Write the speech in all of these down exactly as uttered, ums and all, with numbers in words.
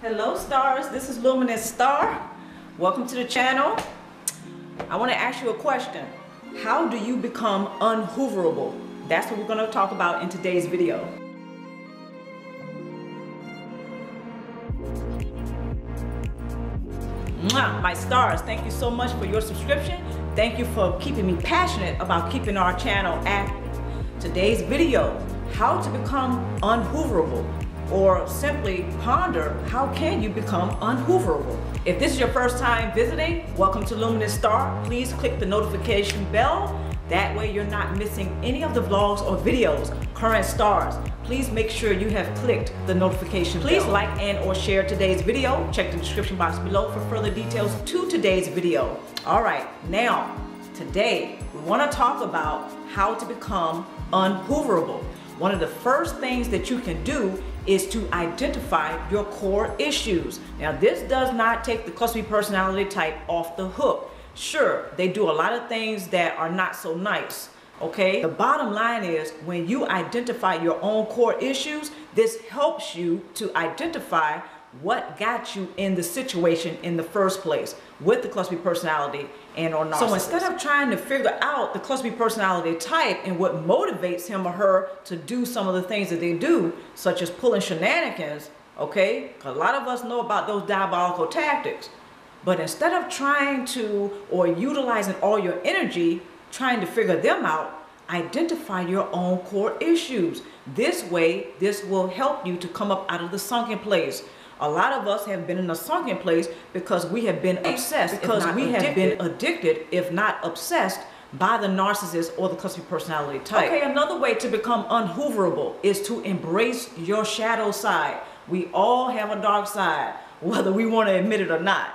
Hello stars, this is Luminousz Ztarr. Welcome to the channel. I want to ask you a question. How do you become unhooverable? That's what we're going to talk about in today's video. Mwah, my stars, thank you so much for your subscription. Thank you for keeping me passionate about keeping our channel active. Today's video, how to become unhooverable. Or simply ponder, how can you become unhooverable? If this is your first time visiting, welcome to Luminousz Ztarr. Please click the notification bell. That way you're not missing any of the vlogs or videos, current stars. Please make sure you have clicked the notification bell. Please like and or share today's video. Check the description box below for further details to today's video. All right, now, today, we wanna talk about how to become unhooverable. One of the first things that you can do is to identify your core issues. Now, this does not take the Cluster B personality type off the hook. Sure, they do a lot of things that are not so nice, okay? The bottom line is when you identify your own core issues, this helps you to identify what got you in the situation in the first place with the Cluster B personality and or narcissist. So instead of trying to figure out the Cluster B personality type and what motivates him or her to do some of the things that they do, such as pulling shenanigans, okay? A lot of us know about those diabolical tactics. But instead of trying to or utilizing all your energy, trying to figure them out, identify your own core issues. This way, this will help you to come up out of the sunken place. A lot of us have been in a sunken place because we have been obsessed, because we have been addicted, if not obsessed, by the narcissist or the Cluster B personality type. Okay, another way to become unhooverable is to embrace your shadow side. We all have a dark side, whether we want to admit it or not.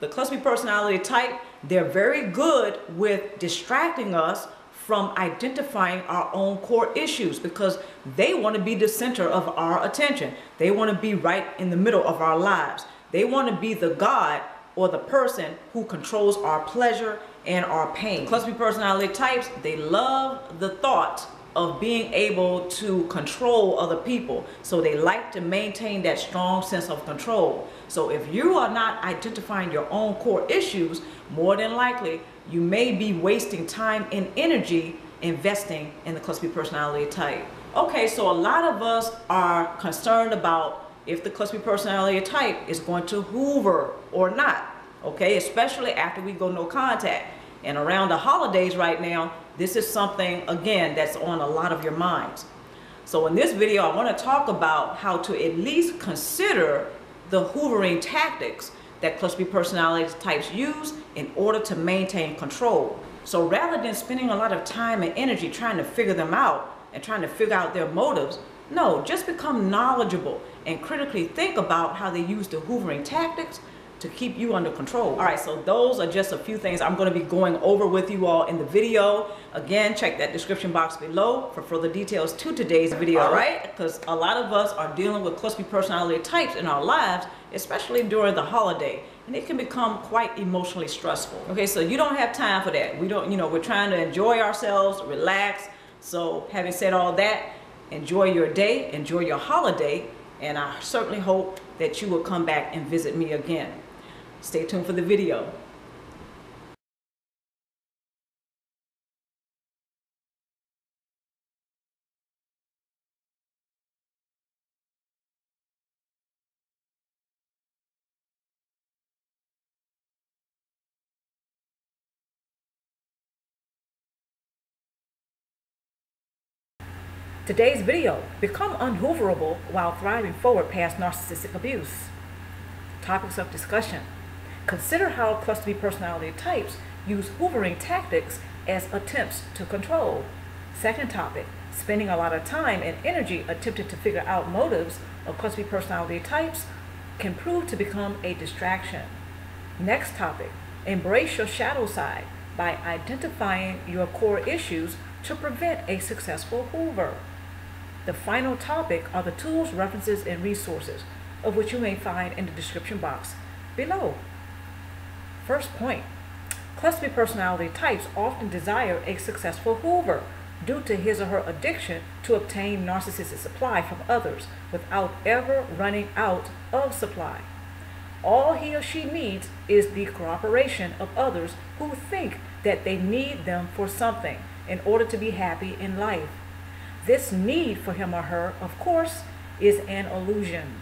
The Cluster B personality type, they're very good with distracting us from identifying our own core issues because they want to be the center of our attention. They want to be right in the middle of our lives. They want to be the God or the person who controls our pleasure and our pain. Cluster B personality types, they love the thought of being able to control other people. So they like to maintain that strong sense of control. So if you are not identifying your own core issues, more than likely, you may be wasting time and energy investing in the Cluster B personality type. Okay, so a lot of us are concerned about if the Cluster B personality type is going to hoover or not, okay? Especially after we go no contact. And around the holidays right now, this is something, again, that's on a lot of your minds. So in this video, I want to talk about how to at least consider the hoovering tactics that Cluster B personality types use in order to maintain control. So rather than spending a lot of time and energy trying to figure them out and trying to figure out their motives, no, just become knowledgeable and critically think about how they use the hoovering tactics to keep you under control. All right, so those are just a few things I'm gonna be going over with you all in the video. Again, check that description box below for further details to today's video, all right? Because a lot of us are dealing with Cluster B personality types in our lives, especially during the holiday, and it can become quite emotionally stressful. Okay, so you don't have time for that. We don't, you know, we're trying to enjoy ourselves, relax. So having said all that, enjoy your day, enjoy your holiday, and I certainly hope that you will come back and visit me again. Stay tuned for the video. Today's video, become unhooverable while thriving forward past narcissistic abuse. Topics of discussion. Consider how Cluster B personality types use hoovering tactics as attempts to control. Second topic, spending a lot of time and energy attempting to figure out motives of Cluster B personality types can prove to become a distraction. Next topic, embrace your shadow side by identifying your core issues to prevent a successful hoover. The final topic are the tools, references, and resources, of which you may find in the description box below. First point, Cluster B personality types often desire a successful hoover, due to his or her addiction to obtain narcissistic supply from others without ever running out of supply. All he or she needs is the cooperation of others who think that they need them for something in order to be happy in life. This need for him or her, of course, is an illusion.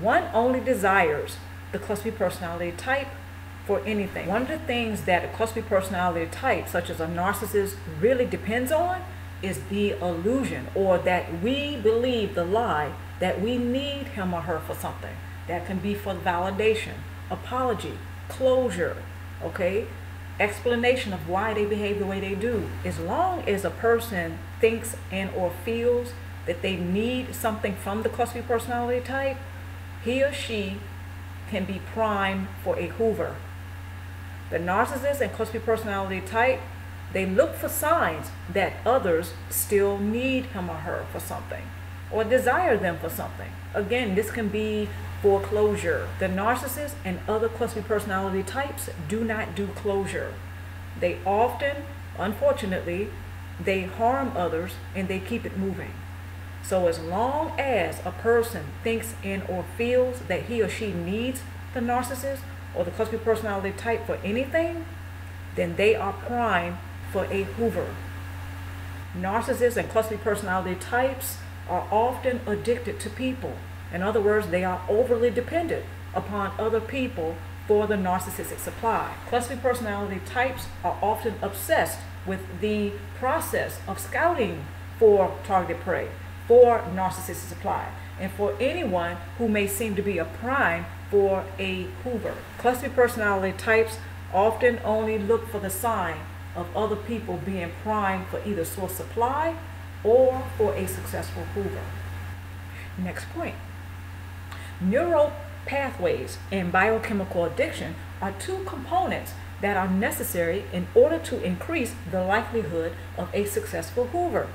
One only desires the Cluster B personality type for anything. One of the things that a Cluster B personality type, such as a narcissist, really depends on is the illusion, or that we believe the lie that we need him or her for something. That can be for validation, apology, closure, okay? Explanation of why they behave the way they do. As long as a person thinks and or feels that they need something from the Cluster B personality type, he or she can be primed for a Hoover. The narcissist and Cluster B personality type, they look for signs that others still need him or her for something, or desire them for something. Again, this can be for closure. The narcissist and other Cluster B personality types do not do closure. They often, unfortunately, they harm others and they keep it moving. So as long as a person thinks and or feels that he or she needs the narcissist or the Cluster B personality type for anything, then they are primed for a Hoover. Narcissists and Cluster B personality types are often addicted to people. In other words, they are overly dependent upon other people for the narcissistic supply. Cluster B personality types are often obsessed with the process of scouting for targeted prey, for narcissistic supply, and for anyone who may seem to be a prime for a Hoover. Cluster B personality types often only look for the sign of other people being primed for either source supply or for a successful Hoover. Next point. Neural pathways and biochemical addiction are two components that are necessary in order to increase the likelihood of a successful Hoover.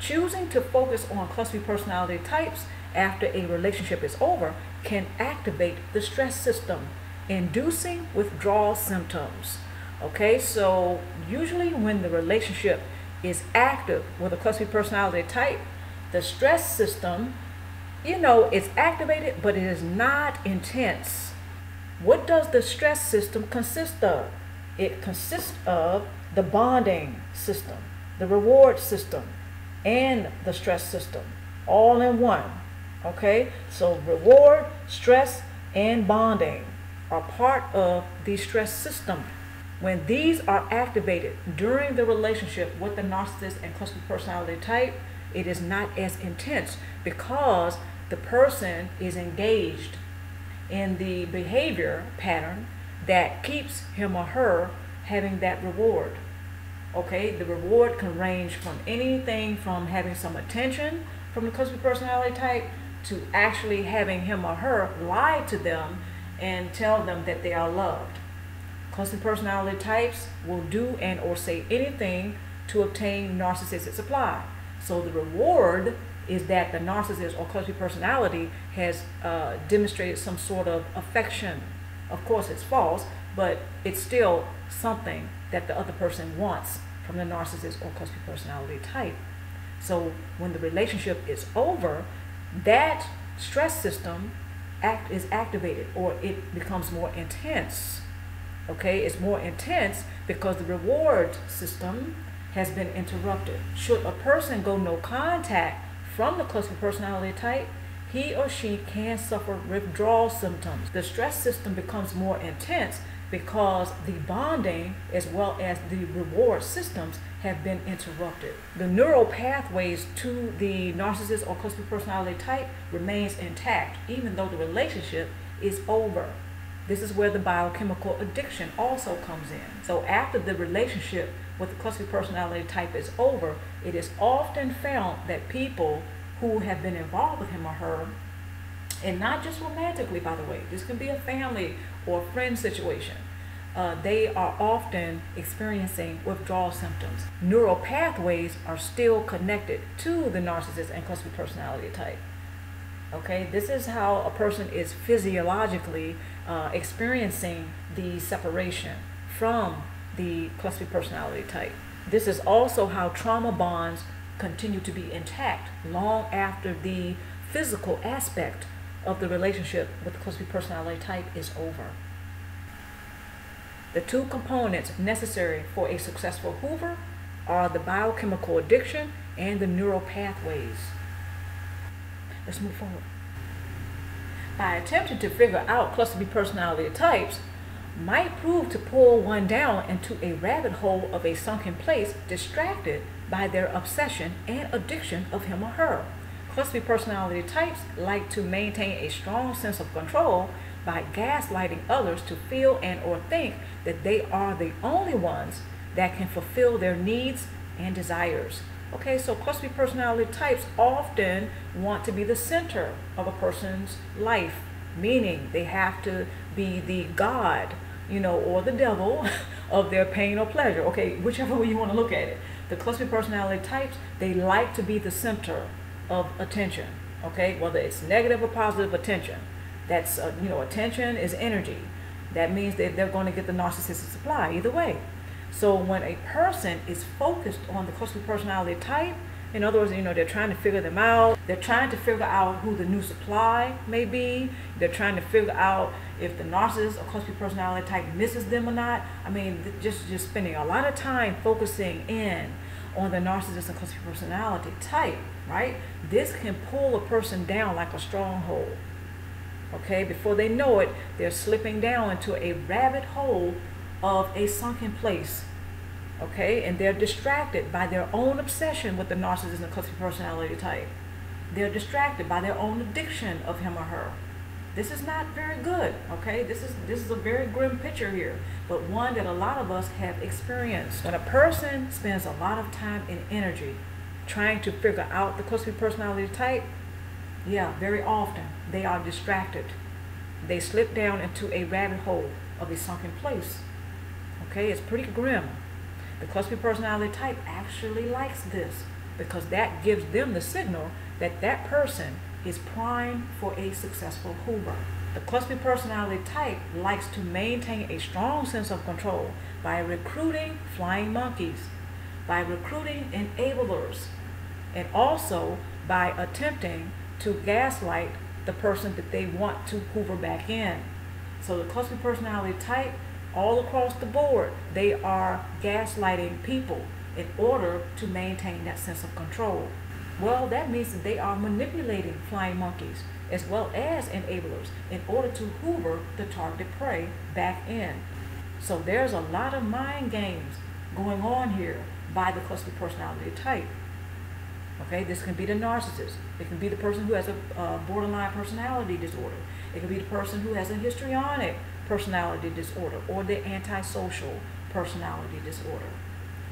Choosing to focus on Cluster B personality types after a relationship is over can activate the stress system, inducing withdrawal symptoms. Okay, so usually when the relationship is active with a Cluster B personality type, the stress system, you know, it's activated, but it is not intense. What does the stress system consist of? It consists of the bonding system, the reward system, and the stress system, all in one. Okay, so reward, stress, and bonding are part of the stress system. When these are activated during the relationship with the narcissist and Cluster B personality type, it is not as intense because the person is engaged in the behavior pattern that keeps him or her having that reward. Okay, the reward can range from anything from having some attention from the Cluster B personality type to actually having him or her lie to them and tell them that they are loved. Cluster B personality types will do and or say anything to obtain narcissistic supply. So the reward is that the narcissist or Cluster B personality has uh, demonstrated some sort of affection. Of course, it's false, but it's still something that the other person wants from the narcissist or Cluster B personality type. So when the relationship is over, that stress system act is activated, or it becomes more intense. Okay, it's more intense because the reward system has been interrupted. Should a person go no contact from the Cluster B personality type, he or she can suffer withdrawal symptoms. The stress system becomes more intense because the bonding as well as the reward systems have been interrupted. The neural pathways to the narcissist or Cluster B personality type remains intact even though the relationship is over. This is where the biochemical addiction also comes in. So after the relationship with the Cluster B personality type is over, it is often found that people who have been involved with him or her, and not just romantically, by the way, this can be a family or friend situation, uh, they are often experiencing withdrawal symptoms. Neural pathways are still connected to the narcissist and Cluster B personality type. Okay, this is how a person is physiologically uh, experiencing the separation from the Cluster B personality type. This is also how trauma bonds continue to be intact long after the physical aspect of the relationship with the Cluster B personality type is over. The two components necessary for a successful Hoover are the biochemical addiction and the neural pathways. Let's move forward. By attempting to figure out Cluster B personality types might prove to pull one down into a rabbit hole of a sunken place, distracted by their obsession and addiction of him or her. Cluster B personality types like to maintain a strong sense of control by gaslighting others to feel and or think that they are the only ones that can fulfill their needs and desires. Okay, so Cluster B personality types often want to be the center of a person's life, meaning they have to be the god, you know, or the devil of their pain or pleasure. Okay, whichever way you want to look at it. The Cluster B personality types, they like to be the center of attention. Okay, whether it's negative or positive attention. That's, uh, you know, attention is energy. That means that they're going to get the narcissistic supply either way. So when a person is focused on the Cluster B personality type, in other words, you know, they're trying to figure them out. They're trying to figure out who the new supply may be. They're trying to figure out if the narcissist or Cluster B personality type misses them or not. I mean, just, just spending a lot of time focusing in on the narcissist and Cluster B personality type, right? This can pull a person down like a stronghold. Okay, before they know it, they're slipping down into a rabbit hole of a sunken place, okay? And they're distracted by their own obsession with the narcissist and Cluster B personality type. They're distracted by their own addiction of him or her. This is not very good, okay? This is, this is a very grim picture here, but one that a lot of us have experienced. When a person spends a lot of time and energy trying to figure out the Cluster B personality type, yeah, very often they are distracted. They slip down into a rabbit hole of a sunken place. Okay, it's pretty grim. The Cluster B personality type actually likes this because that gives them the signal that that person is primed for a successful Hoover. The Cluster B personality type likes to maintain a strong sense of control by recruiting flying monkeys, by recruiting enablers, and also by attempting to gaslight the person that they want to Hoover back in. So the Cluster B personality type, all across the board, they are gaslighting people in order to maintain that sense of control. Well, that means that they are manipulating flying monkeys as well as enablers in order to Hoover the targeted prey back in. So there's a lot of mind games going on here by the Cluster B personality type. Okay, this can be the narcissist. It can be the person who has a uh, borderline personality disorder. It can be the person who has a histrionic personality disorder or the antisocial personality disorder.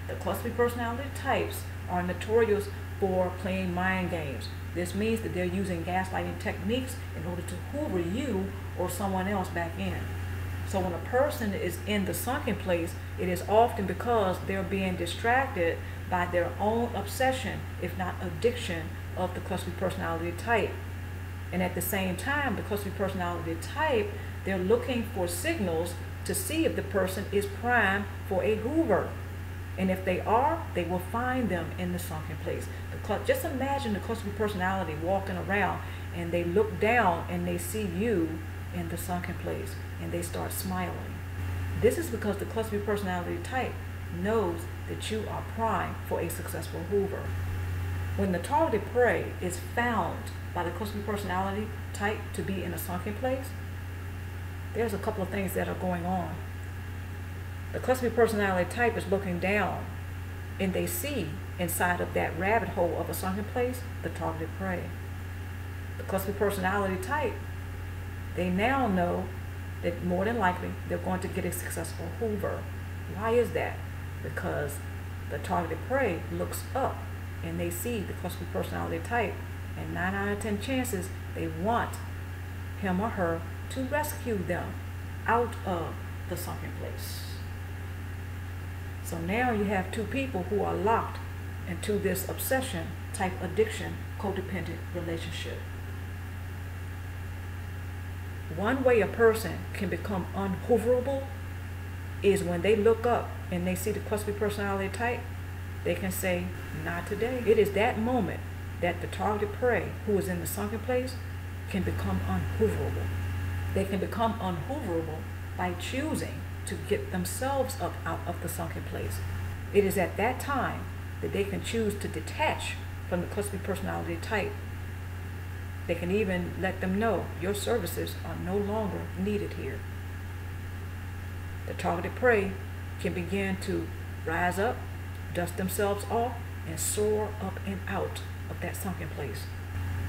The Cluster B personality types are notorious for playing mind games. This means that they're using gaslighting techniques in order to Hoover you or someone else back in. So when a person is in the sunken place, it is often because they're being distracted by their own obsession, if not addiction, of the Cluster B personality type. And at the same time, the Cluster B personality type, they're looking for signals to see if the person is primed for a Hoover. And if they are, they will find them in the sunken place. The just imagine the Cluster B personality walking around and they look down and they see you in the sunken place and they start smiling. This is because the Cluster B personality type knows that you are primed for a successful Hoover. When the targeted prey is found by the Cluster B personality type to be in a sunken place, there's a couple of things that are going on. The Cluster B personality type is looking down and they see inside of that rabbit hole of a sunken place the targeted prey. The Cluster B personality type, they now know that more than likely they're going to get a successful Hoover. Why is that? Because the targeted prey looks up and they see the Cluster B personality type, and nine out of ten chances they want him or her to rescue them out of the sunken place. So now you have two people who are locked into this obsession type addiction codependent relationship. One way a person can become unhooverable is when they look up and they see the Cluster B personality type they can say, not today. It is that moment that the targeted prey who is in the sunken place can become unhooverable. They can become unhooverable by choosing to get themselves up out of the sunken place. It is at that time that they can choose to detach from the cluster B personality type. They can even let them know your services are no longer needed here. The targeted prey can begin to rise up, dust themselves off, and soar up and out of that sunken place.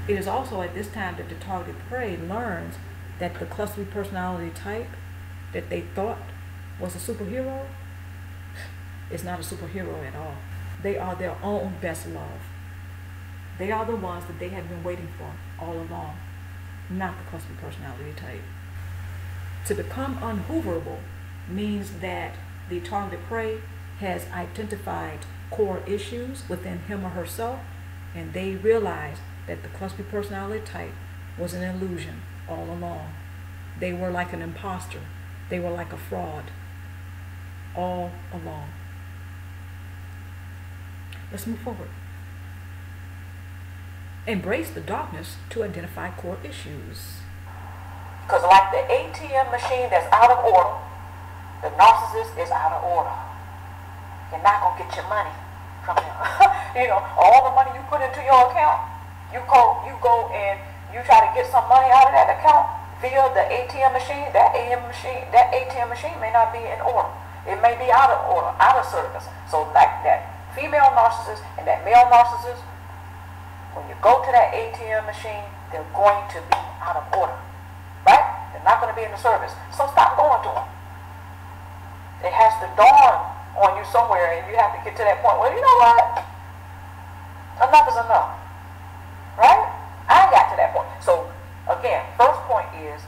It is also at this time that the targeted prey learns that the cluster B personality type that they thought was a superhero is not a superhero at all. They are their own best love. They are the ones that they have been waiting for all along, not the cluster B personality type. To become unhooverable means that the targeted prey has identified core issues within him or herself, and they realize that the cluster B personality type was an illusion all along. They were like an imposter. They were like a fraud all along. Let's move forward. Embrace the darkness to identify core issues. Because like the A T M machine that's out of order, the narcissist is out of order. You're not going to get your money from him. You know, all the money you put into your account, you go, you go and you try to get some money out of that account via the A T M machine. That A T M machine, that A T M machine may not be in order. It may be out of order, out of service. So like that female narcissist and that male narcissist, when you go to that A T M machine, they're going to be out of order, right? They're not going to be in the service. So stop going to them. It has to dawn on you somewhere, and you have to get to that point where, you know what? Enough is enough, right? I got to that point. So again, first point is,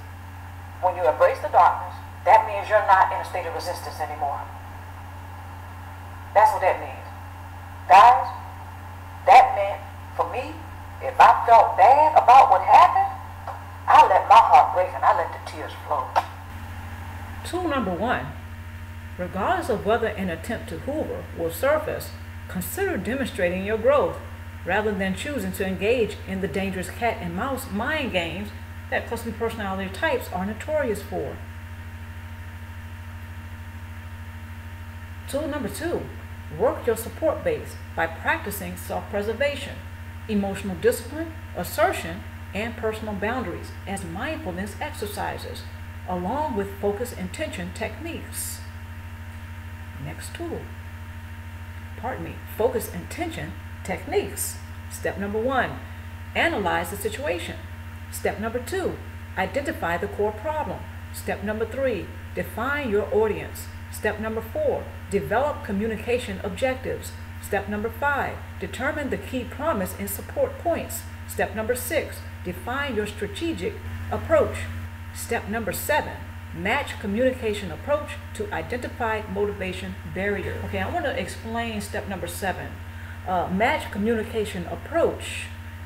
when you embrace the darkness, that means you're not in a state of resistance anymore. That's what that means. Guys, that meant, for me, if I felt bad about what happened, I let my heart break and I let the tears flow. Tool number one, regardless of whether an attempt to hoover will surface, consider demonstrating your growth rather than choosing to engage in the dangerous cat and mouse mind games that cluster B personality types are notorious for. Tool number two, work your support base by practicing self-preservation, emotional discipline, assertion, and personal boundaries as mindfulness exercises, along with focus intention techniques. Next tool, pardon me, focus intention techniques. Step number one, analyze the situation. Step number two, identify the core problem. Step number three, define your audience. Step number four, develop communication objectives. Step number five, determine the key promise and support points. Step number six, define your strategic approach. Step number seven, match communication approach to identify motivation barrier. Okay, I want to explain step number seven. Uh, match communication approach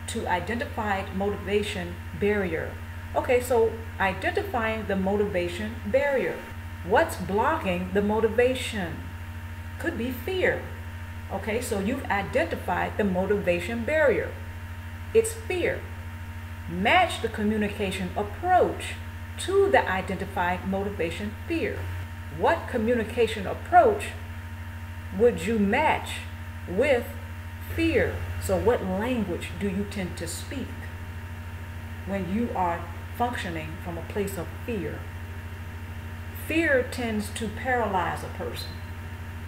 to identified motivation barrier. Okay, so identifying the motivation barrier. What's blocking the motivation? Could be fear. Okay, so you've identified the motivation barrier. It's fear. Match the communication approach to the identified motivation fear. What communication approach would you match with fear? So what language do you tend to speak when you are functioning from a place of fear? Fear tends to paralyze a person.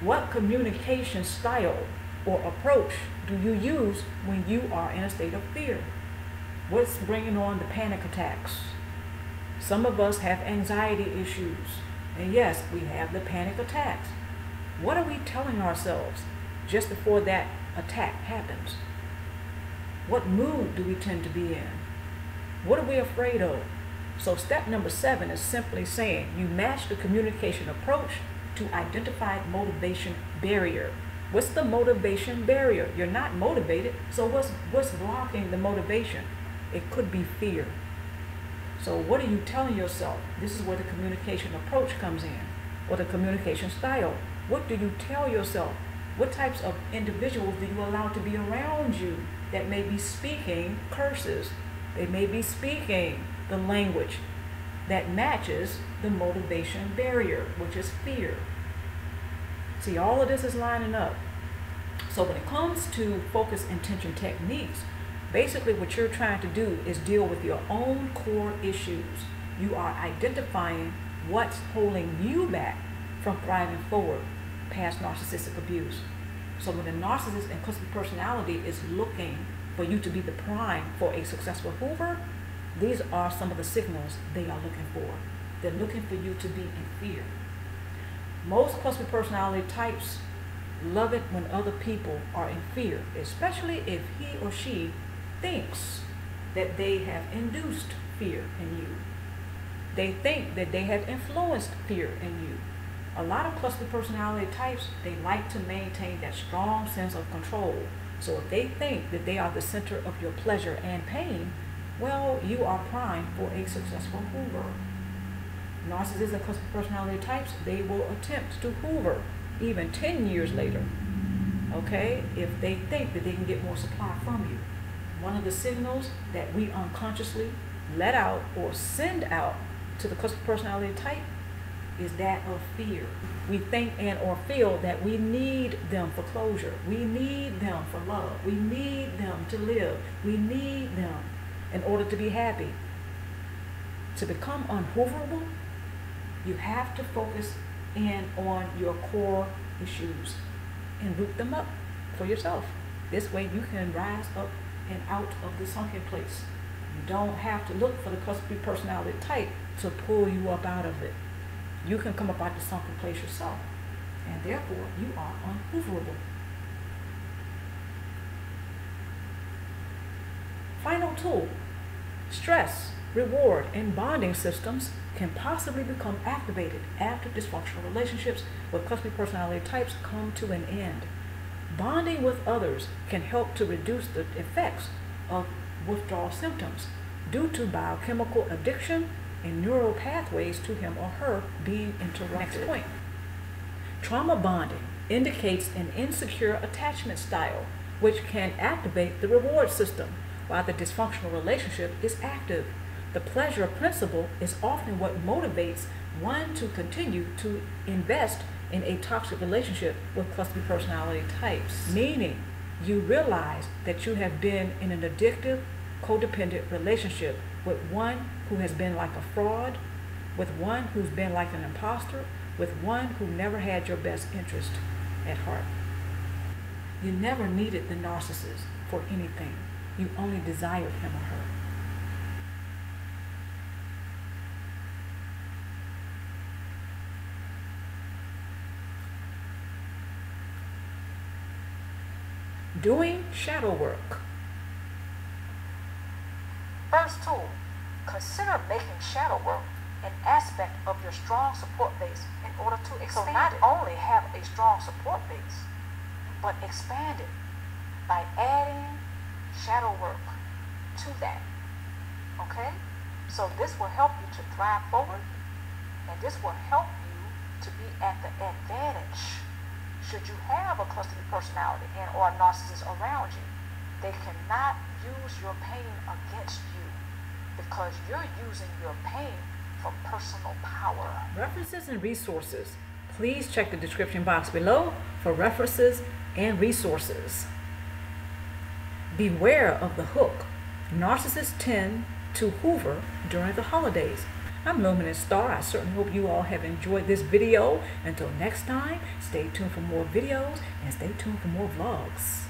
What communication style or approach do you use when you are in a state of fear? What's bringing on the panic attacks? Some of us have anxiety issues, and yes, we have the panic attacks. What are we telling ourselves just before that attack happens? What mood do we tend to be in? What are we afraid of? So step number seven is simply saying you match the communication approach to identify motivation barrier. What's the motivation barrier? You're not motivated, so what's, what's blocking the motivation? It could be fear. So what are you telling yourself? This is where the communication approach comes in, or the communication style. What do you tell yourself What types of individuals do you allow to be around you that may be speaking curses? They may be speaking the language that matches the motivation barrier, which is fear. See, all of this is lining up. So when it comes to focus intention techniques, basically what you're trying to do is deal with your own core issues. You are identifying what's holding you back from thriving forward past narcissistic abuse. So when the narcissist and cluster personality is looking for you to be the prime for a successful Hoover, these are some of the signals they are looking for. They're looking for you to be in fear. Most cluster personality types love it when other people are in fear, especially if he or she thinks that they have induced fear in you. They think that they have influenced fear in you. A lot of cluster personality types, they like to maintain that strong sense of control. So if they think that they are the center of your pleasure and pain, well, you are primed for a successful Hoover. Narcissists and cluster personality types, they will attempt to Hoover even ten years later, okay, if they think that they can get more supply from you. One of the signals that we unconsciously let out or send out to the cluster personality type is that of fear. We think and or feel that we need them for closure. We need them for love. We need them to live. We need them in order to be happy. To become unhooverable, you have to focus in on your core issues and root them up for yourself. This way you can rise up and out of the sunken place. You don't have to look for the cluster personality type to pull you up out of it. You can come up out the sunken place yourself, and therefore you are unhooverable. Final tool, stress, reward, and bonding systems can possibly become activated after dysfunctional relationships with cluster personality types come to an end. Bonding with others can help to reduce the effects of withdrawal symptoms due to biochemical addiction and neural pathways to him or her being interrupted. Next point. Trauma bonding indicates an insecure attachment style, which can activate the reward system while the dysfunctional relationship is active. The pleasure principle is often what motivates one to continue to invest in a toxic relationship with cluster personality types, meaning you realize that you have been in an addictive, codependent relationship with one who has been like a fraud, with one who's been like an imposter, with one who never had your best interest at heart. You never needed the narcissist for anything. You only desired him or her. Doing shadow work. First tool, consider making shadow work an aspect of your strong support base in order to expand it. So not only have a strong support base, but expand it by adding shadow work to that. Okay? So this will help you to thrive forward, and this will help you to be at the advantage. Should you have a cluster personality and or a narcissist around you, they cannot use your pain against you because you're using your pain for personal power. References and resources. Please check the description box below for references and resources. Beware of the hook. Narcissists tend to hoover during the holidays. I'm Luminousz Ztarr. I certainly hope you all have enjoyed this video. Until next time, stay tuned for more videos and stay tuned for more vlogs.